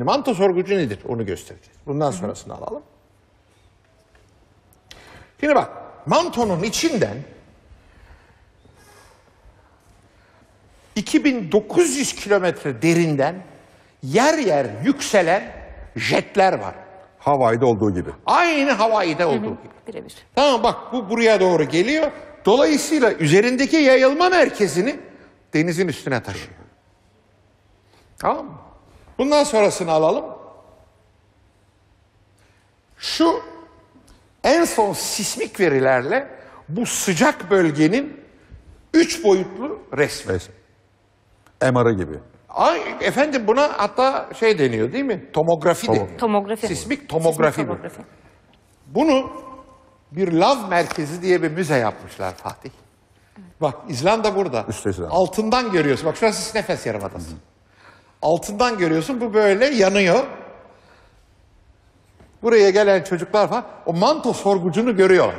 Şimdi manto sorgucu nedir? Onu göstereceğiz. Bundan sonrasını alalım. Şimdi bak, mantonun içinden 2900 kilometre derinden yer yer yükselen jetler var. Hawaii'de olduğu gibi. Aynı Hawaii'de olduğu gibi. Birebir. Tamam, bak bu buraya doğru geliyor. Dolayısıyla üzerindeki yayılma merkezini denizin üstüne taşıyor. Tamam mı? Bundan sonrasını alalım. Şu en son sismik verilerle bu sıcak bölgenin 3 boyutlu resmi. MR'ı gibi. Ay, efendim buna hatta şey deniyor değil mi? Tomografi deniyor. Tomografi. Sismik tomografi. Sismik tomografi. Bunu bir lav merkezi diye bir müze yapmışlar Fatih. Evet. Bak İzlanda burada. Altından görüyorsun. Bak şurası Snefes Yarımadası. Altından görüyorsun, bu böyle yanıyor. Buraya gelen çocuklar falan o manto sorgucunu görüyor.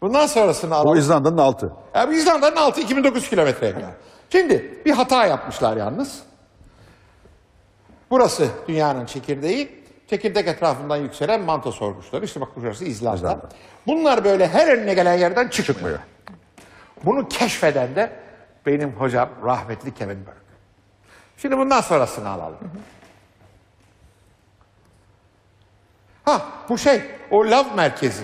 Bundan sonrasını alalım. O İzlanda'nın altı. Yani İzlanda'nın altı 2009 kilometreye kadar. Şimdi bir hata yapmışlar yalnız. Burası dünyanın çekirdeği. Çekirdek etrafından yükselen manto sorguçları. İşte bak burası İzlanda. Bunlar böyle her önüne gelen yerden çıkmıyor. Bunu keşfeden de benim hocam rahmetli Kevin Burke. Şimdi bundan sonrasını alalım. Ha bu şey o lav merkezi.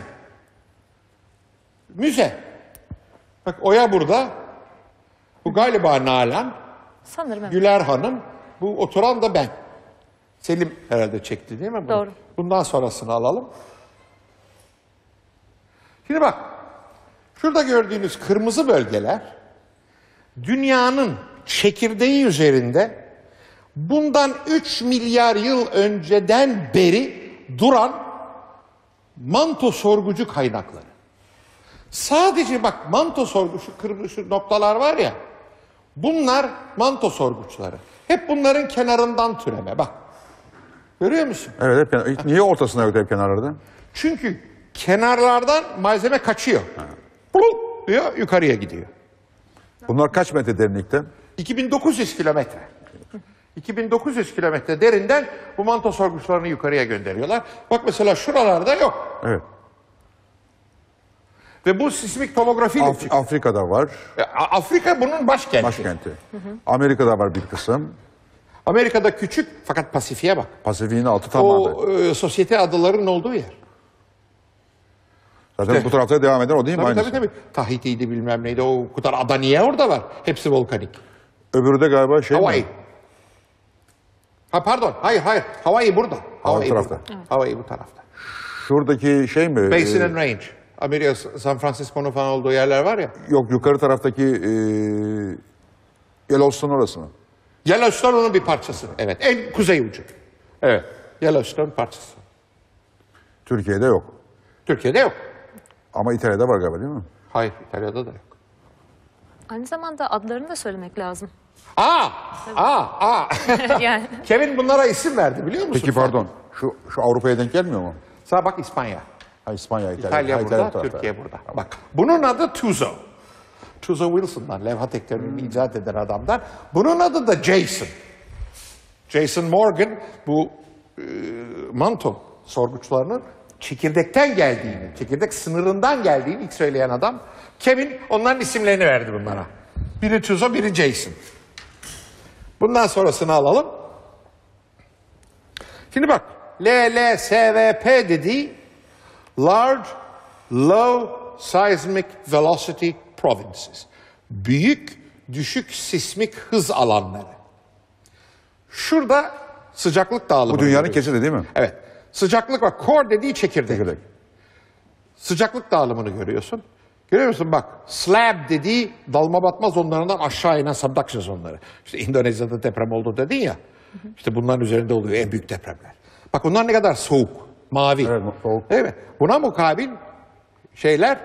Müze. Bak Oya burada. Bu galiba Nalan. Sanırım. Güler Hanım. Bu oturan da ben. Selim herhalde çekti değil mi bunu? Doğru. Bundan sonrasını alalım. Şimdi bak. Şurada gördüğünüz kırmızı bölgeler dünyanın çekirdeği üzerinde bundan 3 milyar yıl önceden beri duran manto sorgucu kaynakları. Sadece bak manto sorgucu kırmızı noktalar var ya. Bunlar manto sorguçları. Hep bunların kenarından türeme bak. Görüyor musun? Evet. Hep, niye ortasına yok hep kenarlardan? Çünkü kenarlardan malzeme kaçıyor. Buluk diyor yukarıya gidiyor. Bunlar kaç metre derinlikte? 2900 kilometre. 2900 kilometre derinden bu manto sorguçlarını yukarıya gönderiyorlar. Bak mesela şuralarda yok. Evet. Ve bu sismik tomografi... Afrika'da var. Afrika bunun başkenti. Başkenti. Amerika'da var bir kısım. Amerika'da küçük fakat Pasifik'e bak. Pasifik'in altı tamamen. O sosyete adalarının olduğu yer. Zaten bu tarafta devam eden o değil mi? Tabii. Tahiti'ydi bilmem neydi. O kadar ada niye orada var? Hepsi volkanik. Öbürü de galiba şey Hawaii. Mi? Ha pardon. Hayır. Hawaii burada. Hawaii tarafta. Evet. Hawaii bu tarafta. Şuradaki şey mi? Basin and Range. Amerika, San Francisco'nun falan olduğu yerler var ya. Yok yukarı taraftaki Yellowstone orası mı? Yellowstone onun bir parçası. Evet. En kuzey ucu. Evet. Yellowstone parçası. Türkiye'de yok. Türkiye'de yok. Ama İtalya'da var galiba değil mi? Hayır, İtalya'da da yok. Aynı zamanda adlarını da söylemek lazım. Yani. Kevin bunlara isim verdi biliyor musun? Peki pardon, şu Avrupa'ya denk gelmiyor mu? Sana bak İspanya. Ha, İspanya, İtalya burada, İtalya Türkiye burada. Tamam. Bak, bunun adı Tuzo. Tuzo Wilson'dan, levha teknolojisini icat eden adamdan. Bunun adı da Jason. Jason Morgan, bu manto sorguçlarının çekirdekten geldiğini, çekirdek sınırından geldiğini ilk söyleyen adam Kevin, onların isimlerini verdi bunlara. Biri Tuzo, biri Jason. Bundan sonrasını alalım. Şimdi bak, LLSVP dediği Large Low Seismic Velocity Provinces. Büyük, düşük sismik hız alanları. Şurada sıcaklık dağılımı. Bu dünyanın kesiti değil mi? Evet. Sıcaklık bak, core dediği çekirdek. Sıcaklık dağılımını görüyorsun. Görüyor musun bak, slab dediği dalma batma zonlarından aşağı inen subduction zonları. İşte İndonezya'da deprem oldu dedin ya, işte bunların üzerinde oluyor en büyük depremler. Bak onlar ne kadar soğuk, mavi. Evet, soğuk. Değil mi? Buna mukabil şeyler,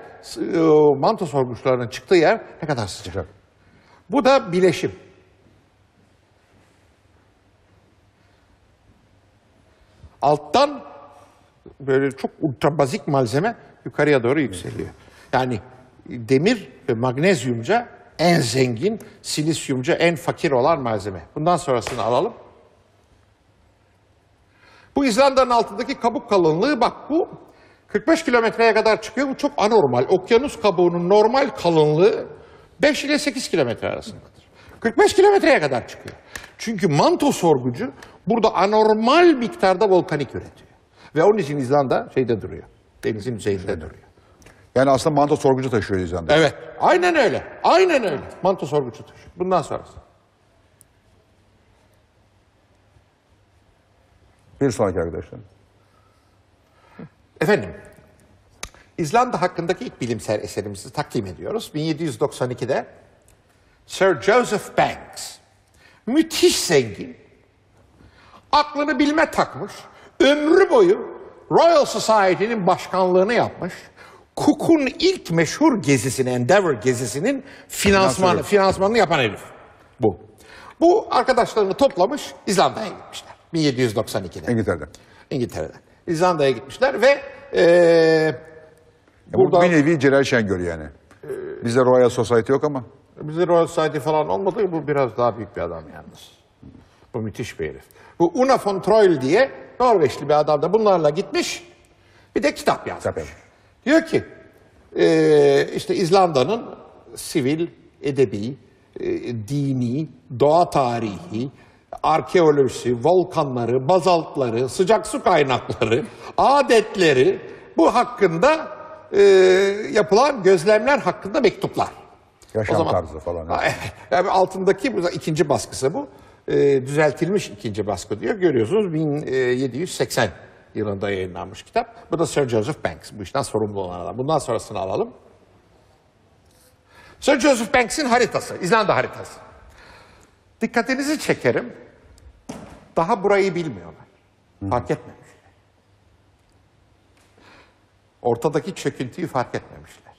manto sorguçlarının çıktığı yer ne kadar sıcak. Bu da bileşim. Alttan böyle çok ultrabazik malzeme yukarıya doğru yükseliyor. Yani demir ve magnezyumca en zengin, silisyumca en fakir olan malzeme. Bundan sonrasını alalım. Bu İzlanda'nın altındaki kabuk kalınlığı, bak bu 45 kilometreye kadar çıkıyor. Bu çok anormal. Okyanus kabuğunun normal kalınlığı 5 ile 8 kilometre arasındadır. 45 kilometreye kadar çıkıyor. Çünkü manto sorgucu burada anormal miktarda volkanik üretiyor. Ve onun için İzlanda şeyde duruyor. Denizin yüzeyinde duruyor. Yani aslında manto sorgucu taşıyor İzlanda. Evet. Aynen öyle. Aynen öyle. Manto sorgucu taşıyor. Bundan sonrası. Bir sonraki arkadaşlar. Efendim, İzlanda hakkındaki ilk bilimsel eserimizi takdim ediyoruz. 1792'de Sir Joseph Banks, müthiş zengin, aklını bilme takmış, ömrü boyu Royal Society'nin başkanlığını yapmış, Cook'un ilk meşhur gezisini, Endeavour gezisinin finansmanını yapan herif bu. Bu arkadaşlarını toplamış, İzlanda'ya gitmişler 1792'de. İngiltere'den. İzlanda'ya gitmişler ve burada bir nevi Celal Şengör yani. Bizde Royal Society yok ama. Bizde Royal Society falan olmadı. Bu biraz daha büyük bir adam yalnız. Bu müthiş bir herif. Bu Una von Troil diye Norveçli bir adam da bunlarla gitmiş. Bir de kitap yazmış. Tabii. Diyor ki işte İzlanda'nın sivil, edebi, dini, doğa tarihi, arkeolojisi, volkanları, bazaltları, sıcak su kaynakları, adetleri, bu hakkında yapılan gözlemler hakkında mektuplar. Yaşam o zaman, tarzı falan. Yani altındaki ikinci baskısı bu. Düzeltilmiş ikinci baskı diyor. Görüyorsunuz 1780 yılında yayınlanmış kitap. Bu da Sir Joseph Banks. Bu işten sorumlu olan adam. Bundan sonrasını alalım. Sir Joseph Banks'in haritası. İzlanda haritası. Dikkatinizi çekerim. Daha burayı bilmiyorlar. Fark etmemişler. Ortadaki çöküntüyü fark etmemişler.